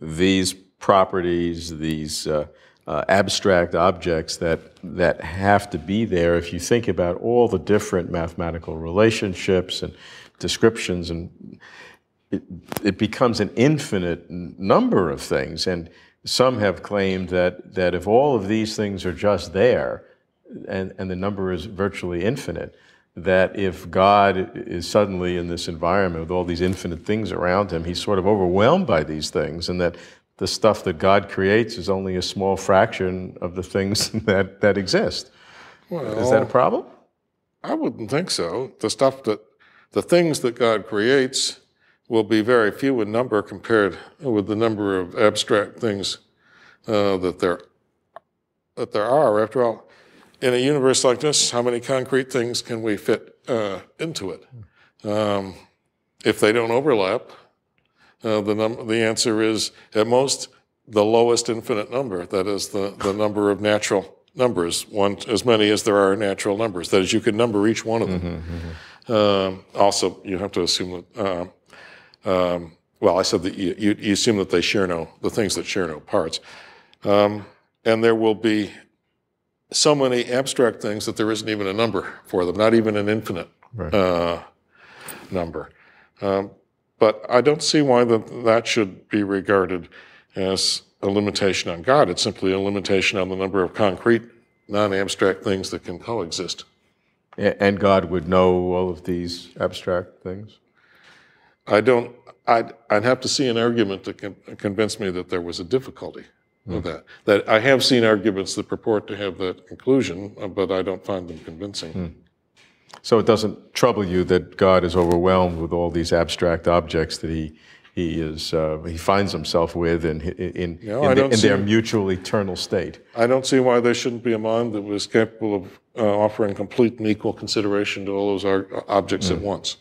these properties, these abstract objects that have to be there if you think about all the different mathematical relationships and descriptions, and it becomes an infinite number of things. And some have claimed that if all of these things are just there, and the number is virtually infinite, that if God is suddenly in this environment with all these infinite things around him, he's sort of overwhelmed by these things, and that the stuff that God creates is only a small fraction of the things that exist. Well, is that a problem? I wouldn't think so. The things that God creates will be very few in number compared with the number of abstract things that there are. After all, in a universe like this, how many concrete things can we fit into it? If they don't overlap, the answer is, at most, the lowest infinite number. That is the number of natural numbers, as many as there are natural numbers. That is, you can number each one of them. Mm-hmm, mm-hmm. Also, you have to assume that, well, I said that you assume that they share the things that share no parts. And there will be so many abstract things that there isn't even a number for them, not even an infinite number. But I don't see why that should be regarded as a limitation on God. It's simply a limitation on the number of concrete, non-abstract things that can coexist. And God would know all of these abstract things? I'd have to see an argument that can convince me that there was a difficulty. Of that I have seen arguments that purport to have that conclusion, but I don't find them convincing. Mm. So it doesn't trouble you that God is overwhelmed with all these abstract objects that he finds himself with, and in their mutual eternal state. I don't see why there shouldn't be a mind that was capable of offering complete and equal consideration to all those objects at once.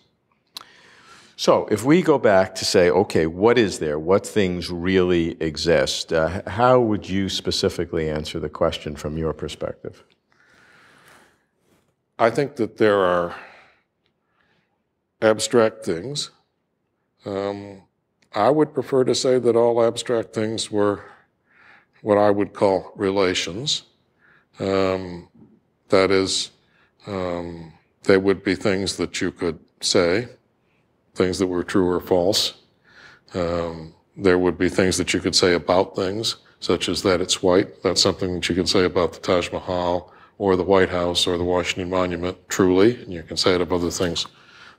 So if we go back to say, okay, what is there? What things really exist? How would you specifically answer the question from your perspective? I think that there are abstract things. I would prefer to say that all abstract things were what I would call relations. That is, they would be things that you could say, things that were true or false. There would be things that you could say about things, such as that it's white. That's something that you can say about the Taj Mahal or the White House or the Washington Monument truly, and you can say it about other things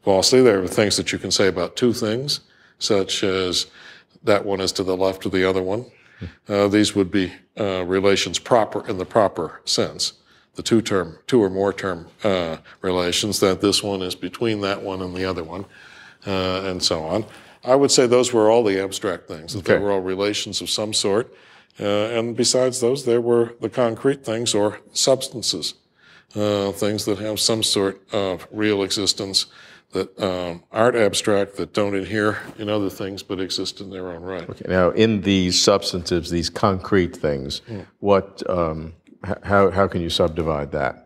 falsely. There are things that you can say about two things, such as that one is to the left of the other one. These would be relations proper, in the proper sense. The two or more term relations, that this one is between that one and the other one. And so on. I would say those were all the abstract things, that they were all relations of some sort. And besides those, there were the concrete things or substances, things that have some sort of real existence that aren't abstract, that don't adhere in other things, but exist in their own right. Okay. Now, in these substances, these concrete things, how can you subdivide that?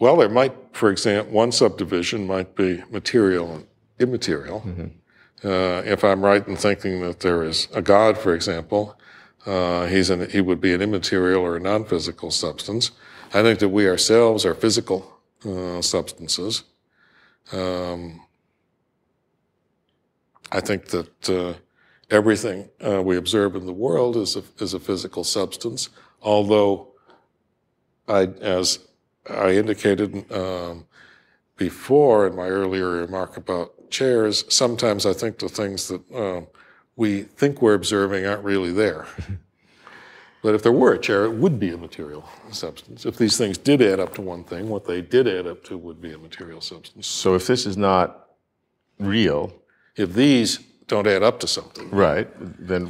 Well, there might, for example, one subdivision might be material and immaterial. Mm-hmm. If I'm right in thinking that there is a God, for example, he would be an immaterial or a non-physical substance. I think that we ourselves are physical substances. I think that everything we observe in the world is a physical substance, although as I indicated before in my earlier remark about chairs, sometimes I think the things that we think we're observing aren't really there. But if there were a chair, it would be a material substance. If these things did add up to one thing, what they did add up to would be a material substance. So if this is not real, if these don't add up to something, right? Then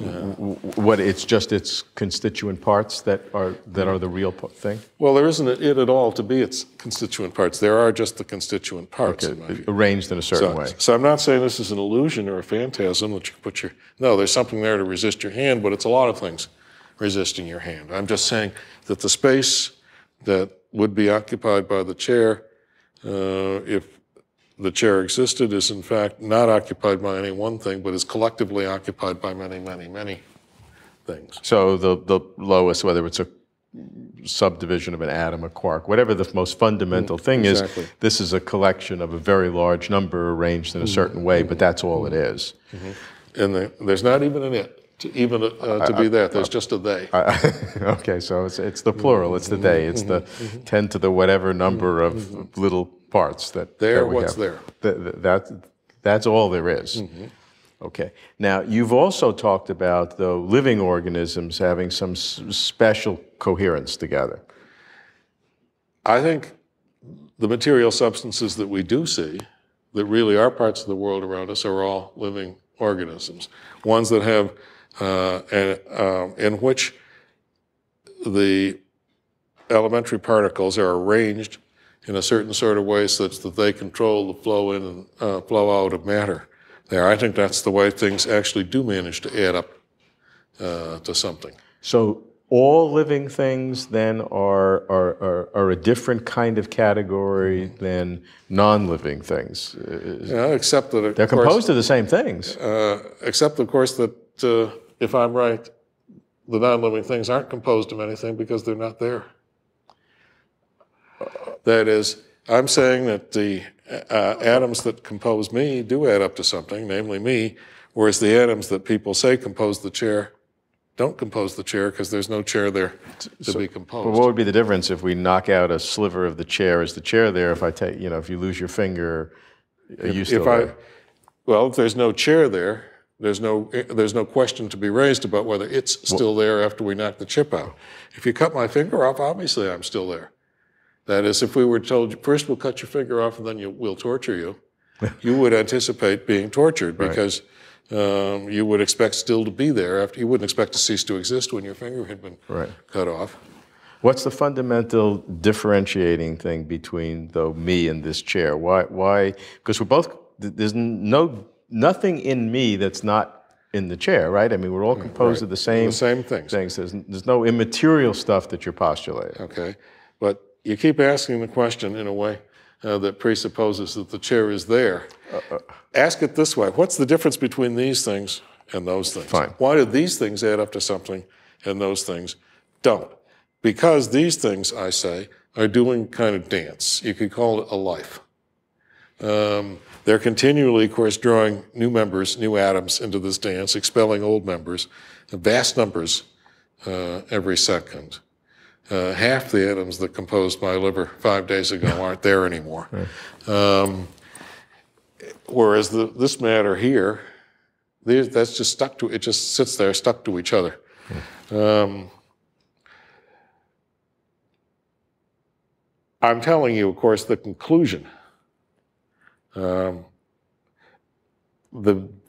what? It's just its constituent parts that are the real thing. Well, there isn't it at all to be its constituent parts. There are just the constituent parts, in my view, arranged in a certain way. So I'm not saying this is an illusion or a phantasm that you put your. No, there's something there to resist your hand, but it's a lot of things resisting your hand. I'm just saying that the space that would be occupied by the chair, if the chair existed is in fact not occupied by any one thing, but is collectively occupied by many, many, many things. So the lowest, whether it's a subdivision of an atom, a quark, whatever the most fundamental thing exactly. is, this is a collection of a very large number arranged in a certain way, but that's all it is. Mm-hmm. And there's not even an it. To even to be that, there's just a they. Okay, so it's the plural, it's the they, it's the 10 to the whatever number of little parts that we have. There. That's all there is. Okay, now you've also talked about the living organisms having some special coherence together. I think the material substances that we do see, that really are parts of the world around us, are all living organisms. Ones that have in which the elementary particles are arranged in a certain sort of way such that they control the flow in and flow out of matter there. I think that's the way things actually do manage to add up to something. So all living things then are a different kind of category than non-living things? Yeah, except that, they're composed of the same things. Except, of course, that if I'm right, the non-living things aren't composed of anything because they're not there. That is, I'm saying that the atoms that compose me do add up to something, namely me, whereas the atoms that people say compose the chair don't compose the chair because there's no chair there to be composed. But what would be the difference if we knock out a sliver of the chair? Is the chair there? If I take, you know, if you lose your finger, are you still there? Well, if there's no chair there, there's no question to be raised about whether it's still there after we knock the chip out. If you cut my finger off, obviously I'm still there. That is, if we were told, first we'll cut your finger off and then we'll torture you, you would anticipate being tortured because you would expect still to be there. After, you wouldn't expect to cease to exist when your finger had been cut off. What's the fundamental differentiating thing between, though, me and this chair? Why? Because we're both, there's nothing in me that's not in the chair, right? I mean, we're all composed of the same things. There's no immaterial stuff that you're postulating. Okay, but you keep asking the question in a way that presupposes that the chair is there. Ask it this way: what's the difference between these things and those things? Fine. Why do these things add up to something and those things don't? Because these things, I say, are doing kind of dance. You could call it a life. They're continually, of course, drawing new members, new atoms into this dance, expelling old members, vast numbers every second. Half the atoms that composed my liver 5 days ago aren't there anymore. Whereas this matter here, that's just stuck to, it just sits there stuck to each other. I'm telling you, of course, the conclusion. The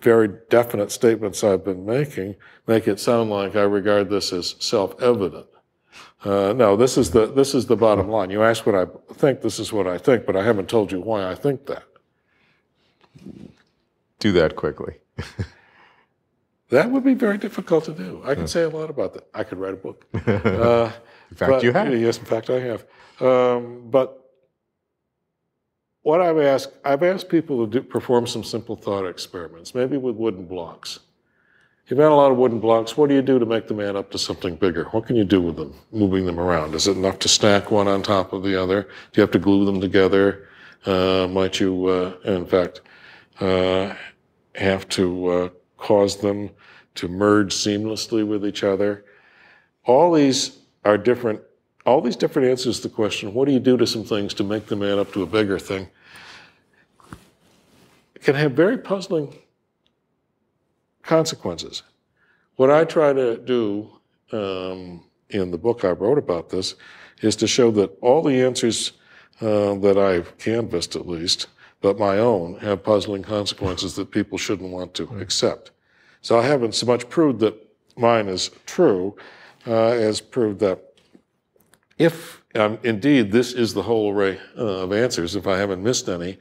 very definite statements I've been making make it sound like I regard this as self-evident. No, this is the bottom line. You ask what I think, this is what I think, but I haven't told you why I think that. Do that quickly. That would be very difficult to do. I can say a lot about that. I could write a book. In fact, you have. Yes, in fact, I have. But what I've asked people to perform some simple thought experiments, maybe with wooden blocks. You've had a lot of wooden blocks. What do you do to make them add up to something bigger? What can you do with them, moving them around? Is it enough to stack one on top of the other? Do you have to glue them together? Might you, in fact, have to cause them to merge seamlessly with each other? All these are different. All these different answers to the question, what do you do to some things to make them add up to a bigger thing, can have very puzzling consequences. What I try to do in the book I wrote about this is to show that all the answers that I've canvassed, at least, but my own, have puzzling consequences that people shouldn't want to accept. So I haven't so much proved that mine is true as proved that if indeed this is the whole array of answers, if I haven't missed any,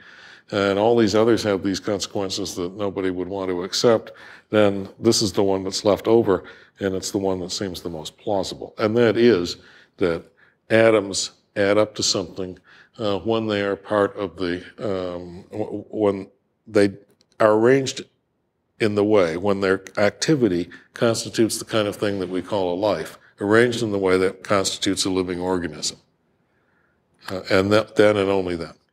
and all these others have these consequences that nobody would want to accept, then this is the one that's left over, and it's the one that seems the most plausible. And that is that atoms add up to something when they are part of the, when they are arranged in the way, when their activity constitutes the kind of thing that we call a life, arranged in the way that constitutes a living organism. And that, then and only then.